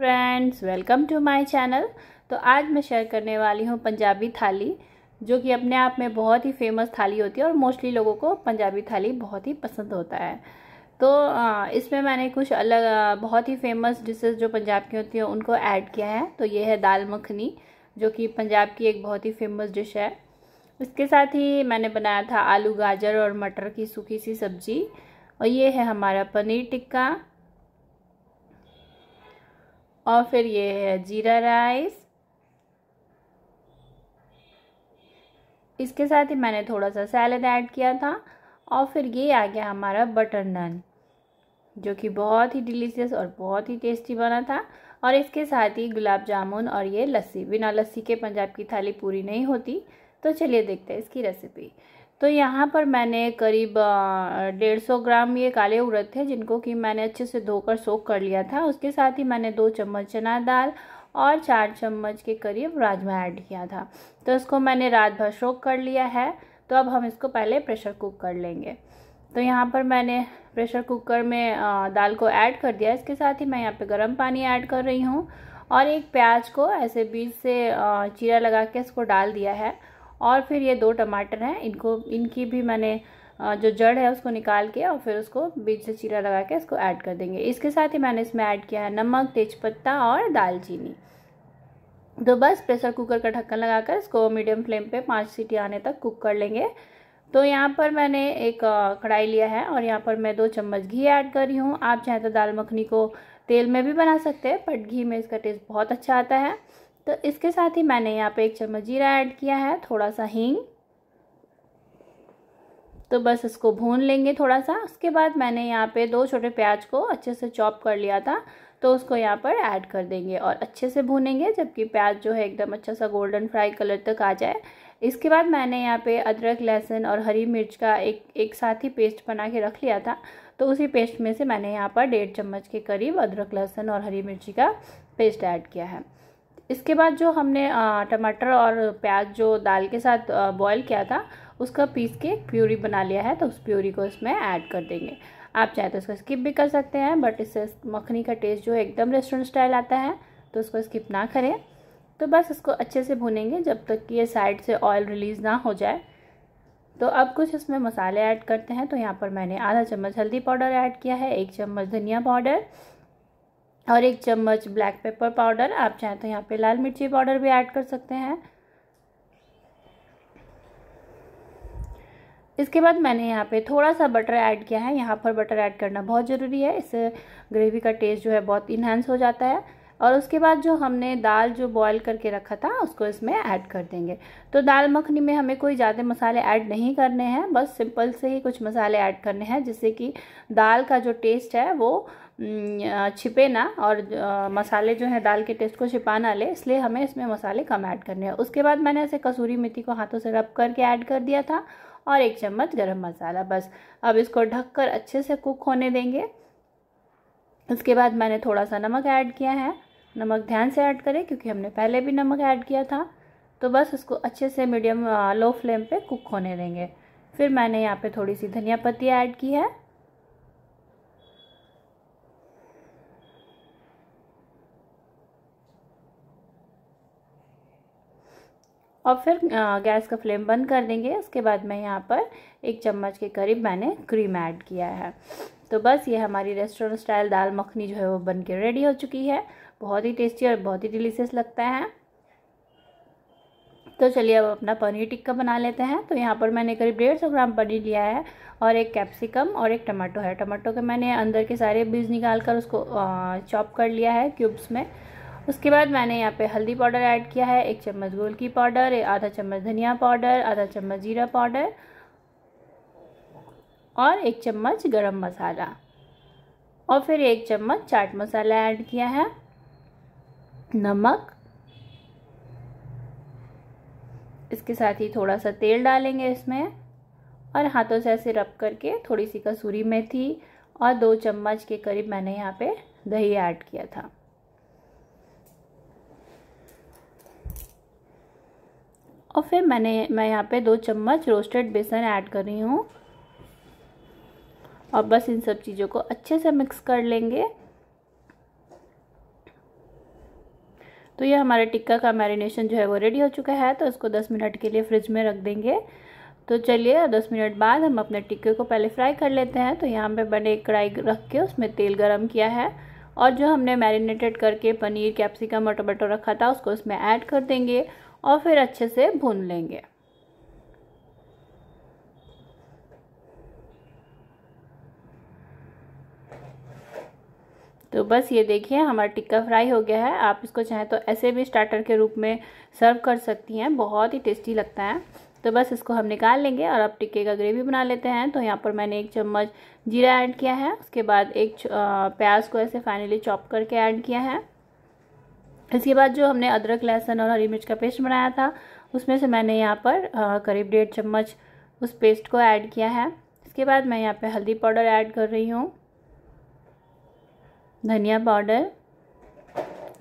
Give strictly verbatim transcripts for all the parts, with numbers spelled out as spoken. Friends welcome to my channel. तो आज मैं शेयर करने वाली हूँ पंजाबी थाली, जो कि अपने आप में बहुत ही फेमस थाली होती है और मोस्टली लोगों को पंजाबी थाली बहुत ही पसंद होता है। तो इसमें मैंने कुछ अलग बहुत ही फेमस डिशेस जो पंजाब की होती हैं उनको ऐड किया है। तो ये है दाल मखनी, जो कि पंजाब की एक बहुत ही फेमस डिश है। इसके साथ ही मैंने बनाया था आलू गाजर और मटर की सूखी सी सब्ज़ी, और ये है हमारा पनीर टिक्का, और फिर ये है जीरा राइस। इसके साथ ही मैंने थोड़ा सा सैलड ऐड किया था, और फिर ये आ गया हमारा बटर नान, जो कि बहुत ही डिलीशियस और बहुत ही टेस्टी बना था। और इसके साथ ही गुलाब जामुन और ये लस्सी। बिना लस्सी के पंजाब की थाली पूरी नहीं होती। तो चलिए देखते हैं इसकी रेसिपी। तो यहाँ पर मैंने करीब डेढ़ सौ ग्राम ये काले उड़द थे, जिनको कि मैंने अच्छे से धोकर सोख कर लिया था। उसके साथ ही मैंने दो चम्मच चना दाल और चार चम्मच के करीब राजमा ऐड किया था। तो इसको मैंने रात भर सोख कर लिया है। तो अब हम इसको पहले प्रेशर कुक कर लेंगे। तो यहाँ पर मैंने प्रेशर कुकर में दाल को ऐड कर दिया। इसके साथ ही मैं यहाँ पर गर्म पानी ऐड कर रही हूँ, और एक प्याज को ऐसे बीच से चीरा लगा के इसको डाल दिया है। और फिर ये दो टमाटर हैं, इनको इनकी भी मैंने जो जड़ है उसको निकाल के और फिर उसको बीच से चीरा लगा के इसको ऐड कर देंगे। इसके साथ ही मैंने इसमें ऐड किया है नमक, तेज़पत्ता और दालचीनी। तो बस प्रेशर कुकर का ढक्कन लगाकर इसको मीडियम फ्लेम पे पाँच सीटी आने तक कुक कर लेंगे। तो यहाँ पर मैंने एक कढ़ाई लिया है, और यहाँ पर मैं दो चम्मच घी ऐड कर रही हूँ। आप चाहें तो दाल मखनी को तेल में भी बना सकते हैं, बट घी में इसका टेस्ट बहुत अच्छा आता है। तो इसके साथ ही मैंने यहाँ पे एक चम्मच जीरा ऐड किया है, थोड़ा सा हींग। तो बस इसको भून लेंगे थोड़ा सा। उसके बाद मैंने यहाँ पे दो छोटे प्याज को अच्छे से चॉप कर लिया था, तो उसको यहाँ पर ऐड कर देंगे और अच्छे से भूनेंगे, जबकि प्याज जो है एकदम अच्छा सा गोल्डन फ्राई कलर तक आ जाए। इसके बाद मैंने यहाँ पे अदरक, लहसुन और हरी मिर्च का एक एक साथ ही पेस्ट बना के रख लिया था। तो उसी पेस्ट में से मैंने यहाँ पर डेढ़ चम्मच के करीब अदरक, लहसुन और हरी मिर्ची का पेस्ट ऐड किया है। इसके बाद जो हमने टमाटर और प्याज जो दाल के साथ बॉईल किया था, उसका पीस के प्यूरी बना लिया है। तो उस प्यूरी को इसमें ऐड कर देंगे। आप चाहे तो इसको स्किप भी कर सकते हैं, बट इससे मखनी का टेस्ट जो है एकदम रेस्टोरेंट स्टाइल आता है, तो इसको स्किप ना करें। तो बस इसको अच्छे से भूनेंगे जब तक कि ये साइड से ऑयल रिलीज़ ना हो जाए। तो अब कुछ इसमें मसाले ऐड करते हैं। तो यहाँ पर मैंने आधा चम्मच हल्दी पाउडर ऐड किया है, एक चम्मच धनिया पाउडर और एक चम्मच ब्लैक पेपर पाउडर। आप चाहें तो यहाँ पे लाल मिर्ची पाउडर भी ऐड कर सकते हैं। इसके बाद मैंने यहाँ पे थोड़ा सा बटर ऐड किया है। यहाँ पर बटर ऐड करना बहुत ज़रूरी है, इससे ग्रेवी का टेस्ट जो है बहुत इन्हेंस हो जाता है। और उसके बाद जो हमने दाल जो बॉईल करके रखा था, उसको इसमें ऐड कर देंगे। तो दाल मखनी में हमें कोई ज़्यादा मसाले ऐड नहीं करने हैं, बस सिंपल से ही कुछ मसाले ऐड करने हैं, जिससे कि दाल का जो टेस्ट है वो छिपे ना, और मसाले जो है दाल के टेस्ट को छिपा ना ले, इसलिए हमें इसमें मसाले कम ऐड करने हैं। उसके बाद मैंने ऐसे कसूरी मेथी को हाथों से रब करके ऐड कर दिया था, और एक चम्मच गरम मसाला। बस अब इसको ढककर अच्छे से कुक होने देंगे। इसके बाद मैंने थोड़ा सा नमक ऐड किया है। नमक ध्यान से ऐड करें, क्योंकि हमने पहले भी नमक ऐड किया था। तो बस इसको अच्छे से मीडियम लो फ्लेम पे कुक होने देंगे। फिर मैंने यहाँ पे थोड़ी सी धनिया पत्ती ऐड की है। और फिर गैस का फ्लेम बंद कर देंगे। उसके बाद मैं यहाँ पर एक चम्मच के करीब मैंने क्रीम ऐड किया है। तो बस ये हमारी रेस्टोरेंट स्टाइल दाल मखनी जो है वो बन के रेडी हो चुकी है। बहुत ही टेस्टी और बहुत ही डिलीशियस लगता है। तो चलिए अब अपना पनीर टिक्का बना लेते हैं। तो यहाँ पर मैंने करीब डेढ़ सौ ग्राम पनीर लिया है, और एक कैप्सिकम और एक टमाटो है। टमाटो के मैंने अंदर के सारे बीज निकाल कर उसको चॉप कर लिया है क्यूब्स में। उसके बाद मैंने यहाँ पे हल्दी पाउडर ऐड किया है, एक चम्मच गोलकी पाउडर, आधा चम्मच धनिया पाउडर, आधा चम्मच जीरा पाउडर और एक चम्मच गरम मसाला, और फिर एक चम्मच चाट मसाला ऐड किया है, नमक। इसके साथ ही थोड़ा सा तेल डालेंगे इसमें, और हाथों से ऐसे रब करके थोड़ी सी कसूरी मेथी और दो चम्मच के करीब मैंने यहाँ पे दही ऐड किया था। और फिर मैंने मैं यहाँ पे दो चम्मच रोस्टेड बेसन ऐड कर रही हूँ, और बस इन सब चीज़ों को अच्छे से मिक्स कर लेंगे। तो ये हमारे टिक्का का मैरिनेशन जो है वो रेडी हो चुका है। तो इसको दस मिनट के लिए फ्रिज में रख देंगे। तो चलिए दस मिनट बाद हम अपने टिक्के को पहले फ्राई कर लेते हैं। तो यहाँ पे मैंने एक कढ़ाई रख के उसमें तेल गरम किया है और जो हमने मैरिनेटेड करके पनीर, कैप्सिकम और टमाटो रखा था उसको इसमें ऐड कर देंगे और फिर अच्छे से भून लेंगे। तो बस ये देखिए हमारा टिक्का फ्राई हो गया है। आप इसको चाहें तो ऐसे भी स्टार्टर के रूप में सर्व कर सकती हैं, बहुत ही टेस्टी लगता है। तो बस इसको हम निकाल लेंगे और अब टिक्के का ग्रेवी बना लेते हैं। तो यहाँ पर मैंने एक चम्मच जीरा ऐड किया है, उसके बाद एक प्याज को ऐसे फाइनली चॉप करके ऐड किया है। इसके बाद जो हमने अदरक, लहसुन और हरी मिर्च का पेस्ट बनाया था उसमें से मैंने यहाँ पर करीब डेढ़ चम्मच उस पेस्ट को ऐड किया है। इसके बाद मैं यहाँ पर हल्दी पाउडर ऐड कर रही हूँ, धनिया पाउडर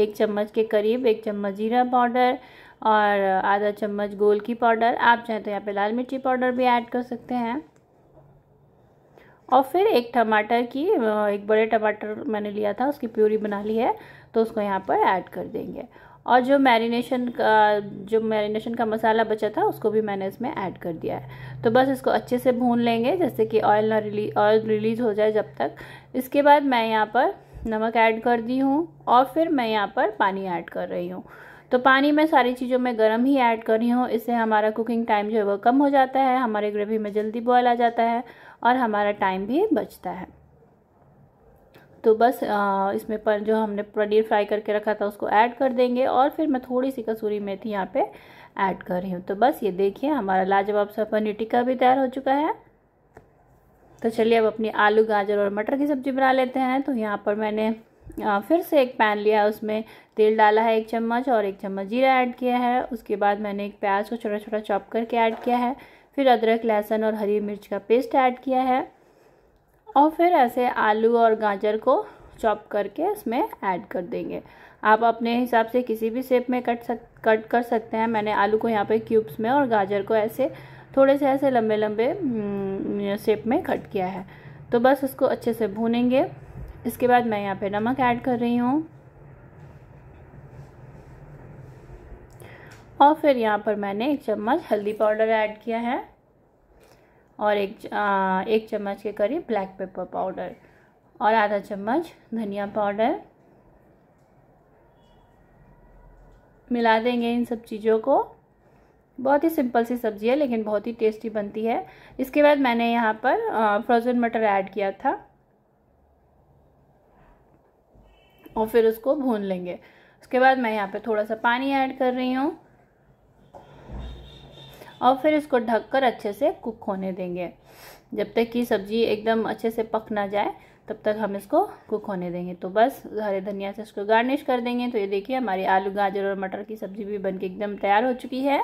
एक चम्मच के करीब, एक चम्मच जीरा पाउडर और आधा चम्मच गोल की पाउडर। आप चाहें तो यहाँ पे लाल मिर्ची पाउडर भी ऐड कर सकते हैं। और फिर एक टमाटर की, एक बड़े टमाटर मैंने लिया था उसकी प्यूरी बना ली है तो उसको यहाँ पर ऐड कर देंगे। और जो मैरिनेशन का जो मैरिनेशन का मसाला बचा था उसको भी मैंने इसमें ऐड कर दिया है। तो बस इसको अच्छे से भून लेंगे जैसे कि ऑयल ना रिलीज ऑयल रिलीज हो जाए जब तक। इसके बाद मैं यहाँ पर नमक ऐड कर दी हूँ और फिर मैं यहाँ पर पानी ऐड कर रही हूँ। तो पानी मैं सारी चीज़ों में गर्म ही ऐड कर रही हूँ, इससे हमारा कुकिंग टाइम जो है वो कम हो जाता है, हमारे ग्रेवी में जल्दी बॉयल आ जाता है और हमारा टाइम भी बचता है। तो बस इसमें पर जो हमने पनीर फ्राई करके रखा था उसको ऐड कर देंगे और फिर मैं थोड़ी सी कसूरी मेथी यहाँ पे ऐड कर रही हूँ। तो बस ये देखिए हमारा लाजवाब सा पनीर टिक्का भी तैयार हो चुका है। तो चलिए अब अपनी आलू, गाजर और मटर की सब्ज़ी बना लेते हैं। तो यहाँ पर मैंने फिर से एक पैन लिया है, उसमें तेल डाला है एक चम्मच और एक चम्मच जीरा ऐड किया है। उसके बाद मैंने एक प्याज को छोटा छोटा चॉप करके ऐड किया है, फिर अदरक, लहसुन और हरी मिर्च का पेस्ट ऐड किया है और फिर ऐसे आलू और गाजर को चॉप करके इसमें ऐड कर देंगे। आप अपने हिसाब से किसी भी शेप में कट सक कट कर सकते हैं। मैंने आलू को यहाँ पे क्यूब्स में और गाजर को ऐसे थोड़े से ऐसे लंबे लंबे शेप में कट किया है। तो बस इसको अच्छे से भूनेंगे। इसके बाद मैं यहाँ पे नमक ऐड कर रही हूँ और फिर यहाँ पर मैंने एक चम्मच हल्दी पाउडर ऐड किया है और एक आ, एक चम्मच के करीब ब्लैक पेपर पाउडर और आधा चम्मच धनिया पाउडर मिला देंगे। इन सब चीज़ों को, बहुत ही सिंपल सी सब्ज़ी है लेकिन बहुत ही टेस्टी बनती है। इसके बाद मैंने यहाँ पर फ्रोज़न मटर ऐड किया था और फिर उसको भून लेंगे। उसके बाद मैं यहाँ पे थोड़ा सा पानी ऐड कर रही हूँ और फिर इसको ढककर अच्छे से कुक होने देंगे। जब तक कि सब्ज़ी एकदम अच्छे से पक ना जाए तब तक हम इसको कुक होने देंगे। तो बस हरे धनिया से इसको गार्निश कर देंगे। तो ये देखिए हमारी आलू, गाजर और मटर की सब्ज़ी भी बनके एकदम तैयार हो चुकी है।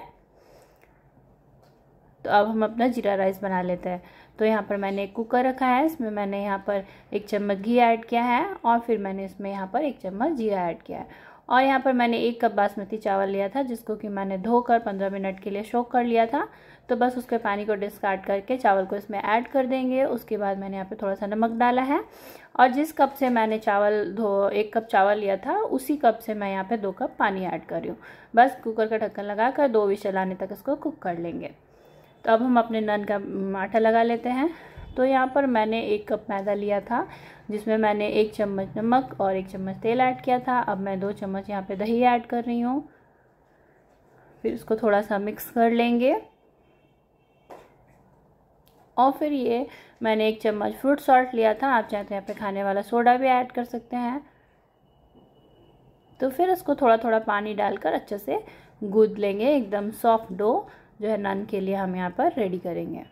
तो अब हम अपना जीरा राइस बना लेते हैं। तो यहाँ पर मैंने एक कुकर रखा है, इसमें मैंने यहाँ पर एक चम्मच घी ऐड किया है और फिर मैंने इसमें यहाँ पर एक चम्मच जीरा ऐड किया है। और यहाँ पर मैंने एक कप बासमती चावल लिया था जिसको कि मैंने धोकर पंद्रह मिनट के लिए सोक कर लिया था। तो बस उसके पानी को डिस्कार्ड करके चावल को इसमें ऐड कर देंगे। उसके बाद मैंने यहाँ पे थोड़ा सा नमक डाला है और जिस कप से मैंने चावल धो एक कप चावल लिया था उसी कप से मैं यहाँ पे दो कप पानी ऐड कर रही हूँ। बस कुकर का ढक्कन लगा कर दो विशल आने तक इसको कुक कर लेंगे। तो अब हम अपने नान का आटा लगा लेते हैं। तो यहाँ पर मैंने एक कप मैदा लिया था जिसमें मैंने एक चम्मच नमक और एक चम्मच तेल ऐड किया था। अब मैं दो चम्मच यहाँ पे दही ऐड कर रही हूँ, फिर इसको थोड़ा सा मिक्स कर लेंगे। और फिर ये मैंने एक चम्मच फ्रूट सॉल्ट लिया था, आप चाहते हैं यहाँ पे खाने वाला सोडा भी ऐड कर सकते हैं। तो फिर इसको थोड़ा थोड़ा पानी डालकर अच्छे से गूंद लेंगे। एकदम सॉफ्ट डो जो है नान के लिए हम यहाँ पर रेडी करेंगे।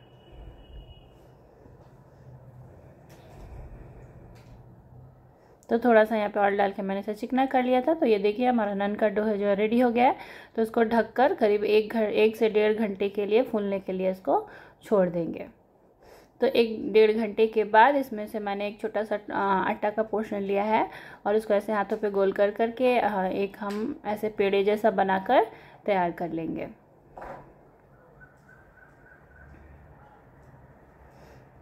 तो थोड़ा सा यहाँ पे ऑयल डाल के मैंने इसे चिकना कर लिया था। तो ये देखिए हमारा नान का डो है जो है रेडी हो गया है। तो इसको ढककर करीब एक घंटे एक से डेढ़ घंटे के लिए फूलने के लिए इसको छोड़ देंगे। तो एक डेढ़ घंटे के बाद इसमें से मैंने एक छोटा सा आटा का पोर्शन लिया है और इसको ऐसे हाथों पे गोल कर करके एक हम ऐसे पेड़े जैसा बनाकर तैयार कर लेंगे।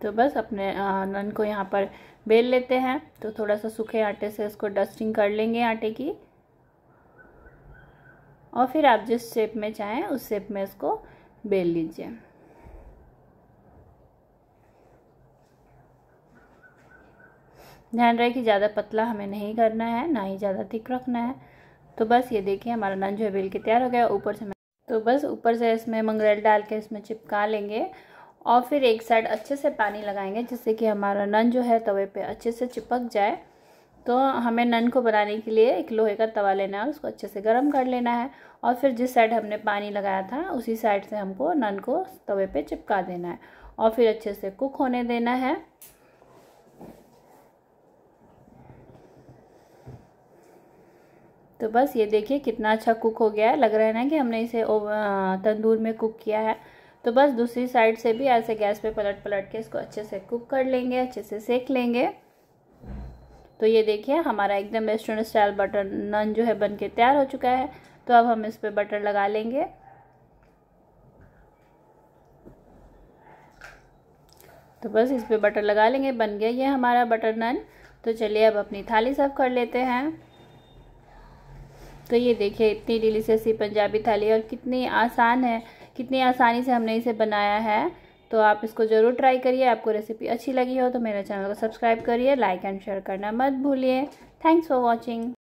तो बस अपने नान को यहाँ पर बेल लेते हैं। तो थोड़ा सा सूखे आटे से इसको डस्टिंग कर लेंगे आटे की। और फिर आप जिस शेप में चाहें उस शेप में इसको बेल लीजिए। ध्यान रहे कि ज़्यादा पतला हमें नहीं करना है, ना ही ज़्यादा थिक रखना है। तो बस ये देखिए हमारा नान जो है बेल के तैयार हो गया। ऊपर से तो बस ऊपर से इसमें मंगरेल डाल के इसमें चिपका लेंगे और फिर एक साइड अच्छे से पानी लगाएंगे जिससे कि हमारा नान जो है तवे पे अच्छे से चिपक जाए। तो हमें नान को बनाने के लिए एक लोहे का तवा लेना है, उसको अच्छे से गर्म कर लेना है और फिर जिस साइड हमने पानी लगाया था उसी साइड से हमको नान को तवे पे चिपका देना है और फिर अच्छे से कुक होने देना है। तो बस ये देखिए कितना अच्छा कुक हो गया है। लग रहा है ना कि हमने इसे तंदूर में कुक किया है। तो बस दूसरी साइड से भी ऐसे गैस पे पलट पलट के इसको अच्छे से कुक कर लेंगे, अच्छे से सेक लेंगे। तो ये देखिए हमारा एकदम रेस्टोरेंट स्टाइल बटर नान जो है बनके तैयार हो चुका है। तो अब हम इस पे बटर लगा लेंगे। तो बस इस पे बटर लगा लेंगे। बन गया ये हमारा बटर नान। तो चलिए अब अपनी थाली सर्व कर लेते हैं। तो ये देखिए इतनी डिलीशियस पंजाबी थाली और कितनी आसान है, कितनी आसानी से हमने इसे बनाया है। तो आप इसको ज़रूर ट्राई करिए। आपको रेसिपी अच्छी लगी हो तो मेरे चैनल को सब्सक्राइब करिए, लाइक एंड शेयर करना मत भूलिए। Thanks for watching.